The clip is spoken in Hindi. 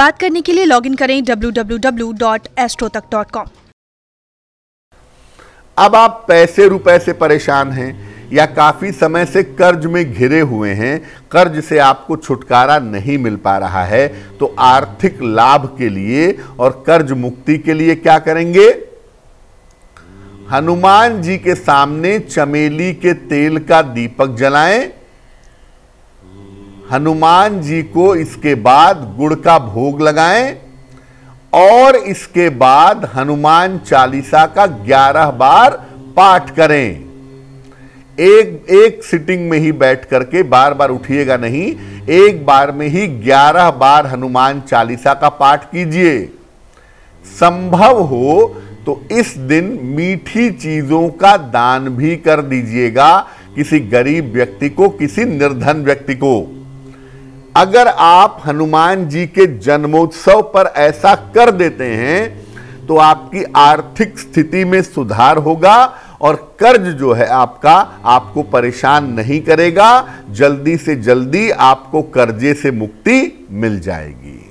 बात करने के लिए लॉगिन करें www.astrotak.com। अब आप पैसे रुपए से परेशान हैं या काफ़ी समय से कर्ज में घिरे हुए हैं, कर्ज से आपको छुटकारा नहीं मिल पा रहा है, तो आर्थिक लाभ के लिए और कर्ज मुक्ति के लिए क्या करेंगे? हनुमान जी के सामने चमेली के तेल का दीपक जलाएं। हनुमान जी को इसके बाद गुड़ का भोग लगाएं और इसके बाद हनुमान चालीसा का 11 बार पाठ करें। एक सिटिंग में ही बैठ करके बार बार उठिएगा नहीं, एक बार में ही 11 बार हनुमान चालीसा का पाठ कीजिए। संभव हो तो इस दिन मीठी चीजों का दान भी कर दीजिएगा किसी गरीब व्यक्ति को, किसी निर्धन व्यक्ति को। अगर आप हनुमान जी के जन्मोत्सव पर ऐसा कर देते हैं तो आपकी आर्थिक स्थिति में सुधार होगा और कर्ज जो है आपका आपको परेशान नहीं करेगा, जल्दी से जल्दी आपको कर्जे से मुक्ति मिल जाएगी।